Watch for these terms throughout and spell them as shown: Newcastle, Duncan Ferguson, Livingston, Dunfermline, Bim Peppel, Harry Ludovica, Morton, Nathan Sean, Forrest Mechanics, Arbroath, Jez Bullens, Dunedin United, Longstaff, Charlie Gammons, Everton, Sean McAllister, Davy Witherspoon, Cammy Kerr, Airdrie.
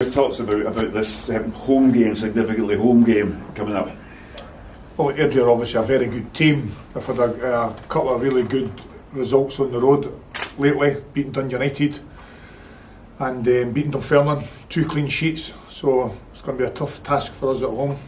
We've talked about this home game, significantly home game coming up. Well, Airdrie are obviously a very good team. They've had a couple of really good results on the road lately, beating Dunedin United and beating Dunfermline, 2 clean sheets, so it's going to be a tough task for us at home.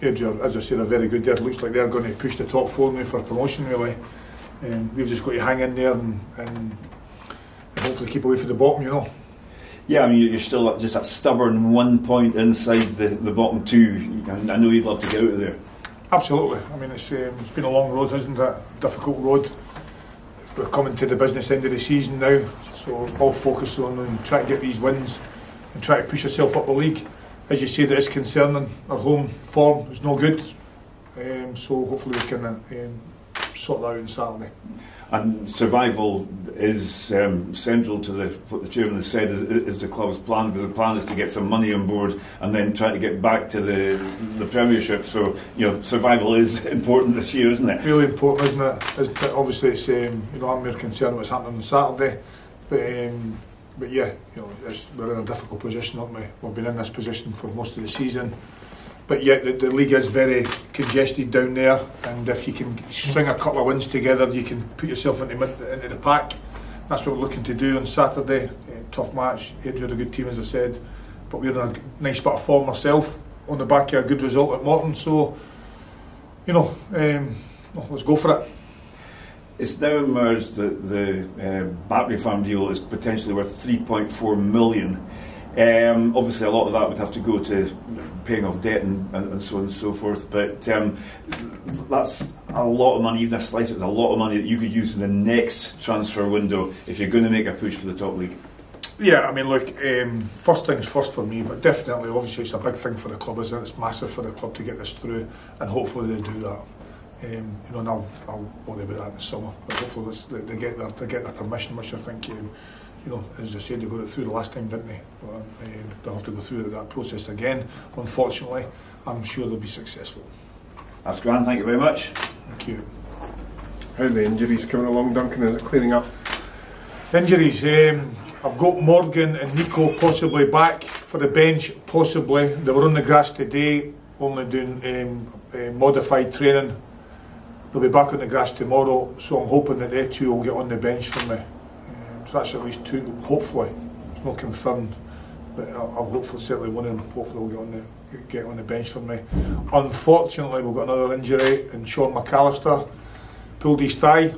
Airdrie, as I said, are very good there. It looks like they're going to push the top 4 now for promotion really. We've just got to hang in there and hopefully keep away from the bottom, you know. Yeah, I mean, you're still just that stubborn 1 point inside the bottom 2. I know you'd love to get out of there. Absolutely. I mean, it's been a long road, isn't it? Difficult road. We're coming to the business end of the season now, so all focused on trying to get these wins and try to push yourself up the league. As you say, that is concerning. Our home form is no good, so hopefully we can sort that out on Saturday. And survival is central to what the chairman has said is the club's plan, because the plan is to get some money on board and then try to get back to the Premiership. So, you know, survival is important this year, isn't it? Really important, isn't it? Obviously, it's, you know, I'm more concerned what's happening on Saturday, but yeah, you know, we're in a difficult position, aren't we? We've been in this position for most of the season. But yet the league is very congested down there, and if you can string a couple of wins together, you can put yourself into the pack. That's what we're looking to do on Saturday. Tough match. Airdrie are a good team, as I said, but we're in a nice bit of form ourselves on the back of a good result at Morton. So, you know, let's go for it. It's now emerged that the battery farm deal is potentially worth $3.4 million. Obviously, a lot of that would have to go to paying off debt and so on and so forth, but that's a lot of money. Even a slice, it's a lot of money that you could use in the next transfer window if you're going to make a push for the top league. Yeah, I mean, look, first things first for me, but definitely, obviously, it's a big thing for the club, isn't it? It's massive for the club to get this through, and hopefully they do that. You know, and I'll worry about that in the summer, but hopefully they get their permission, which I think. You know, as I said, they got it through the last time, didn't they? But, they'll have to go through that process again. Unfortunately, I'm sure they'll be successful. That's grand, thank you very much. Thank you. How are the injuries coming along, Duncan? Is it clearing up? The injuries, I've got Morgan and Nico possibly back for the bench, possibly. They were on the grass today, only doing modified training. They'll be back on the grass tomorrow, so I'm hoping that they too will get on the bench for me. So that's at least 2, hopefully. It's not confirmed, but I'm hopeful certainly one of them will get on the bench for me. Unfortunately, we've got another injury in Sean McAllister, pulled his thigh,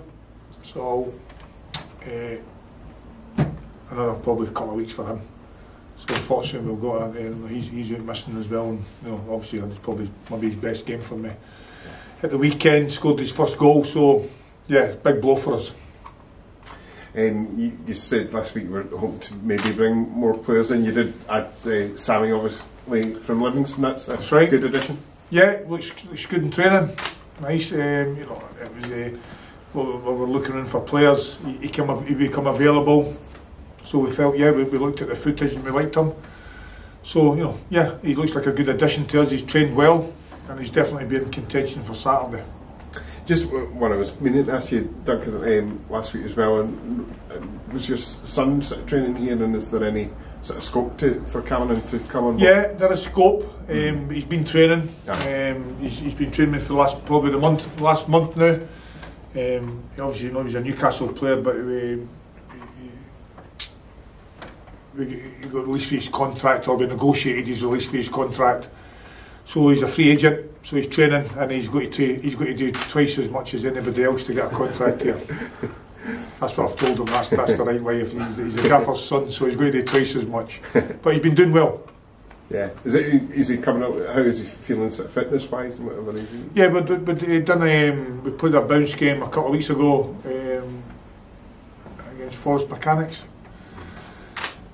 so another probably couple of weeks for him. So unfortunately, we've got he's out missing as well, and you know, obviously it's probably maybe his best game for me. At the weekend, scored his first goal, so yeah, big blow for us. You said last week you were hoping to maybe bring more players in. You did add Sammy, obviously, from Livingston. That's right. Good addition. Yeah, looks good in training. Nice. You know, it was we were looking in for players. He became available, so we felt we looked at the footage and we liked him. So you know, yeah, he looks like a good addition to us. He's trained well, and he's definitely been in contention for Saturday. Just when I was meaning to ask you, Duncan, last week as well, and was your son training here, and is there any sort of scope for Cameron to come on board? Yeah, there is scope. He's been training. He's been training for the last probably last month now. Obviously, you know, he's a Newcastle player, but he got released for his contract, or we negotiated his release for his contract. So he's a free agent, so he's training, and he's got to do twice as much as anybody else to get a contract here. That's what I've told him. That's the right way. If he's the gaffer's son, so he's going to do twice as much. But he's been doing well. Yeah. Is he coming up? How is he feeling, sort of fitness wise and whatever? Is he? Yeah, but he done. We played a bounce game a couple of weeks ago against Forrest Mechanics.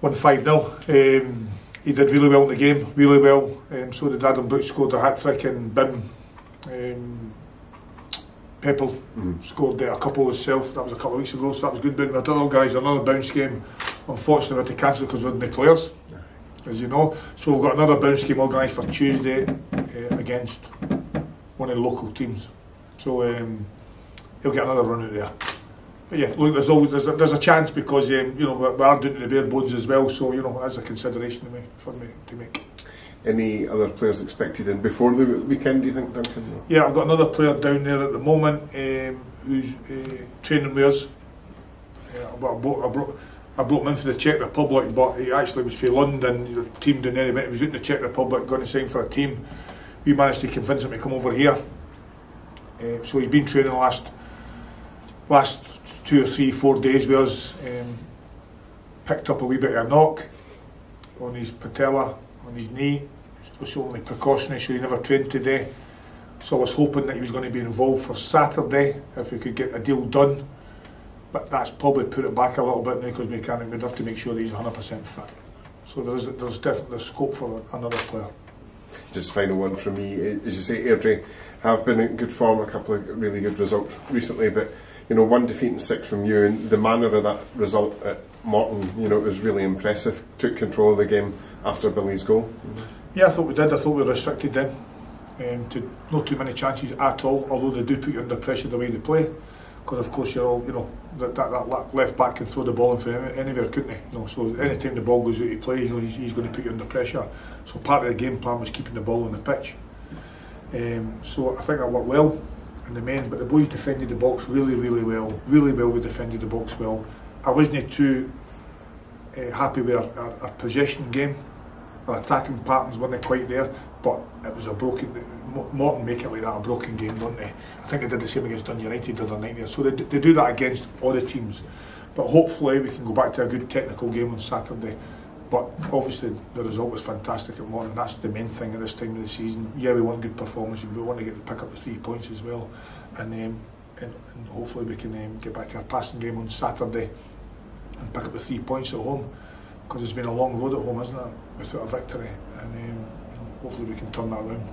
Won 5-0. He did really well in the game, really well. So did Adam Brooks, scored a hat-trick, and Bim Peppel scored a couple himself. That was a couple of weeks ago, so that was good. But we had other guys, another bounce game. Unfortunately, we had to cancel because we had no players, as you know. So we've got another bounce game organised for Tuesday against one of the local teams. So he'll get another run out there. But yeah, look, there's a chance because you know, we are down to the bare bones as well, so you know, that's a consideration to me, for me to make. Any other players expected in before the weekend, do you think, Duncan? Yeah, I've got another player down there at the moment who's training with us. I brought him in for the Czech Republic, but he actually was for London, the team didn't any bit. He was out in the Czech Republic, going to sign for a team. We managed to convince him to come over here. So he's been training the last 2 or 3, 4 days with us. Picked up a wee bit of a knock on his patella, on his knee. It was only precautionary, so he never trained today. So I was hoping that he was going to be involved for Saturday, if we could get a deal done. But that's probably put it back a little bit now, because we'd have to make sure that he's 100% fit. So there's definitely scope for another player. Just final one from me. As you say, Airdrie have been in good form, a couple of really good results recently, but you know, 1 defeat and 6 from you, and the manner of that result at Morton, you know, it was really impressive. Took control of the game after Billy's goal. Yeah, I thought we did. I thought we restricted them to not too many chances at all, although they do put you under pressure the way they play, because of course you're all, you know, that left back can throw the ball in from anywhere, couldn't he? You know, so any time the ball goes out of play, you know, he's going to put you under pressure. So part of the game plan was keeping the ball on the pitch. So I think that worked well in the main, but the boys defended the box really, really well. Really well, we defended the box well. I wasn't too happy with our possession game. Our attacking patterns weren't quite there, but it was a broken. Morton make it like that, a broken game, don't they? I think they did the same against Dunedin United the other night, so they do that against all the teams. But hopefully we can go back to a good technical game on Saturday. But obviously the result was fantastic at Morton, and that's the main thing at this time of the season. Yeah, we want good performance, and we want to pick up the 3 points as well, and hopefully we can get back to our passing game on Saturday and pick up the 3 points at home, because it's been a long road at home, isn't it, without a victory, and hopefully we can turn that around.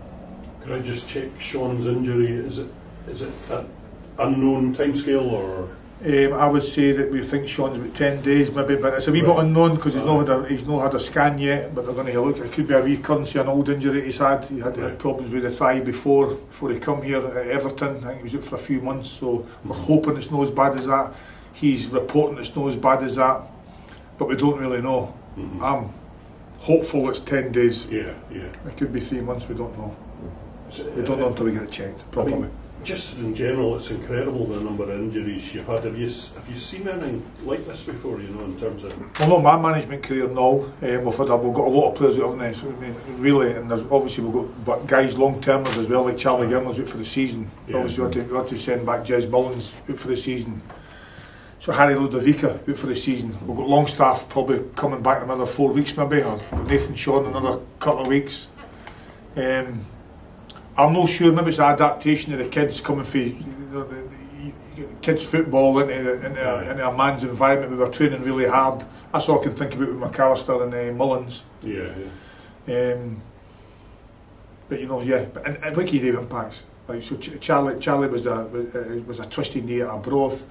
Can I just check Sean's injury? Is it an unknown timescale, or? I would say that we think Sean's about 10 days maybe, but it's a wee bit unknown, because he's not had a scan yet, but they're going to look. It could be a recurrency, an old injury he's had. He had problems with the thigh before he come here at Everton. I think he was out for a few months, so we're hoping it's not as bad as that. He's reporting it's not as bad as that, but we don't really know. I'm hopeful it's 10 days. Yeah, yeah. It could be 3 months, we don't know. We don't know until we get it checked properly. I mean, just in general, it's incredible the number of injuries you've had. Have you seen anything like this before, you know, in terms of... Well, not my management career, no. We've got a lot of players out, haven't we? So, I mean, really, and there's obviously we've got guys long-termers as well, like Charlie Gammons out for the season. Yeah. Obviously we had to send back Jez Bullens out for the season. So Harry Ludovica out for the season. We've got Longstaff probably coming back in another 4 weeks maybe, or Nathan Sean another couple of weeks. I'm not sure, maybe it's an adaptation of the kids coming from, you know, the kids' football into a man's environment. We were training really hard. That's all I can think about with McAllister and Mullins. Yeah, yeah. But you know, yeah, and look, he gave impacts. Like, so Charlie was a twisted knee at Arbroath.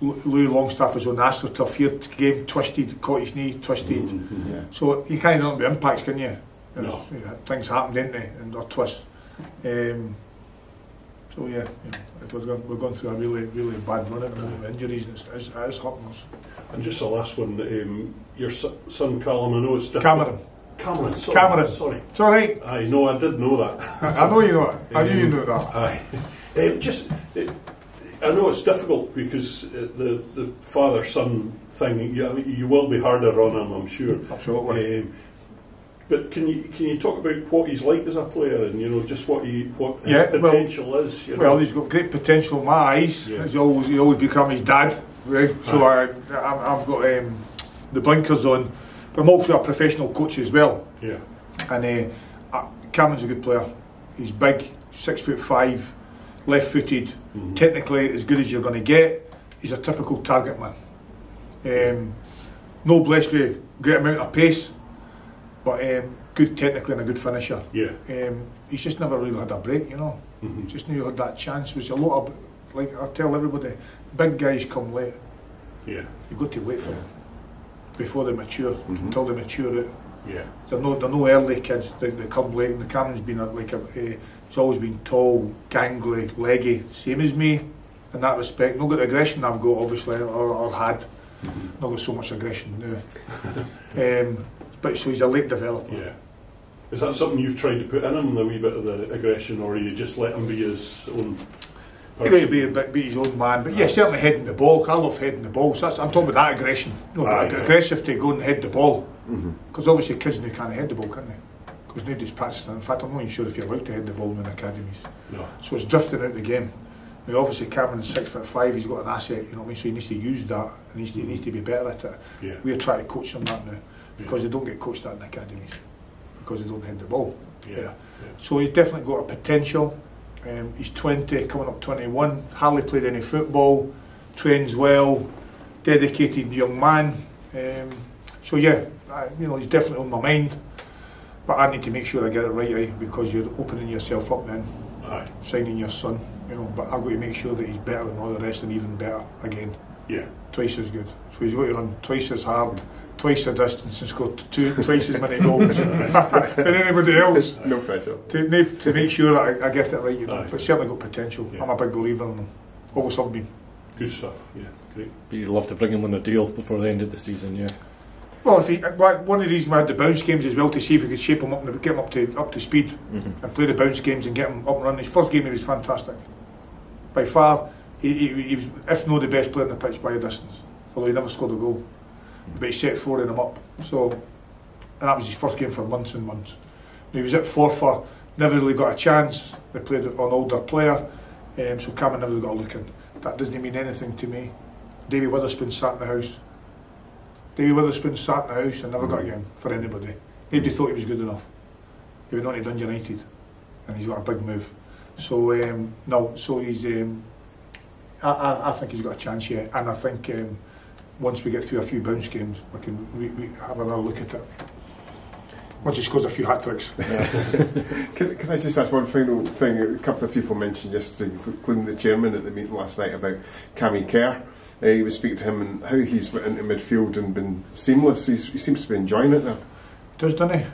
Louis Longstaff was on the AstroTurf here game, twisted, caught his knee, twisted. Yeah. So you can't know the impacts, can you? No. You know, things happen, didn't they? And or twists. So yeah, you know, we're going through a really, really bad run at the moment with injuries, and it's hurting us. And just the last one, your son Callum, I know it's different. Cameron, sorry. It's all right. Aye, no, I did know that. I know you know it. I knew you knew that. Aye. I know it's difficult because the father-son thing, you will be harder on him, I'm sure. Absolutely. But can you talk about what he's like as a player, and you know, just what his potential is? You know? Well, he's got great potential in my eyes. Yeah. He always become his dad, right? So I've got the blinkers on. But I'm also a professional coach as well. Yeah. And Cameron's a good player. He's big, 6'5", left-footed, technically as good as you're going to get. He's a typical target man. No blessed with great amount of pace, but good technically and a good finisher. Yeah. He's just never really had a break, you know. Just knew he had that chance. There's a lot of, like I tell everybody, big guys come late. Yeah. You've got to wait for them before they mature, until they mature out. Yeah. They're no early kids. They come late. And Cameron's been he's always been tall, gangly, leggy, same as me. in that respect. Not got the aggression I've got, obviously, or had. Not got so much aggression now. But so he's a late developer. Yeah. Is that something you've tried to put in him, a wee bit of the aggression, or you just let him be his own? He may be a bit, be his own man, but yeah, certainly heading the ball. I love heading the ball. So that's, I'm talking about that aggression. You know, aggressive to go and head the ball, because obviously kids now can't head the ball, can they? Because nobody's practicing. In fact, I'm not even sure if you're allowed to head the ball in academies. No. So it's drifting out the game. Now, obviously, Cameron's 6'5", he's got an asset. You know what I mean? So he needs to use that. And he needs to be better at it. Yeah. We're trying to coach them that now, because they don't get coached that in academies, because they don't head the ball. Yeah. Yeah. So he's definitely got a potential. He's 20, coming up 21, hardly played any football, trains well, dedicated young man. So yeah, you know, he's definitely on my mind, but I need to make sure I get it right, because you're opening yourself up then, signing your son, you know, but I've got to make sure that he's better than all the rest and even better again. Yeah. Twice as good. So he's got to run twice as hard, twice the distance, and score twice as many goals than anybody else. No pressure. To make sure that I get it right, you know. But certainly got potential. Yeah. I'm a big believer in him. Always have been. Good stuff. Yeah, great. But you'd love to bring him on a deal before the end of the season, yeah. Well, if he, one of the reasons we had the bounce games as well, to see if we could shape him up and get him up to speed, and play the bounce games and get him up and running. His first game he was fantastic. By far, he was, if not the best player on the pitch by a distance, although he never scored a goal. But he set four in him up, so, and that was his first game for months and months. And he was at four for, never really got a chance. They played an older player, so Cameron never got a look in. That doesn't mean anything to me. Davy Witherspoon sat in the house. Davy Witherspoon sat in the house and never got a game for anybody. Nobody thought he was good enough. He went on to Dunedin United, and he's got a big move. So no, so he's. I think he's got a chance yet, and I think. Once we get through a few bounce games, we can have another look at it. Once he scores a few hat-tricks. Yeah. Can I just ask one final thing? A couple of people mentioned yesterday, including the chairman at the meeting last night, about Cammy Kerr. He was speaking to him and how he's went into midfield and been seamless. He seems to be enjoying it now. Does, doesn't he?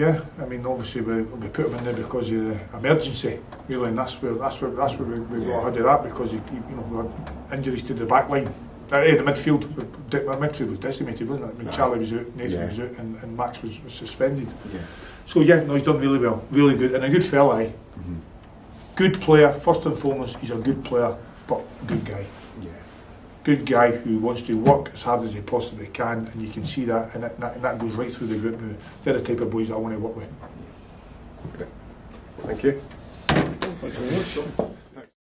Yeah, I mean, obviously we put him in there because of the emergency, really, and that's where we got ahead of that, because he, you know, we had injuries to the back line. In the midfield, was decimated, wasn't it? I mean, Charlie was out, Nathan was out, and Max was suspended. Yeah. So yeah, no, he's done really well, really good, and a good fella. Good player, first and foremost. He's a good player, but a good guy. Yeah. Good guy who wants to work as hard as he possibly can, and you can see that, and that goes right through the group. They're the type of boys I want to work with. Okay. Thank you. Thank you very much.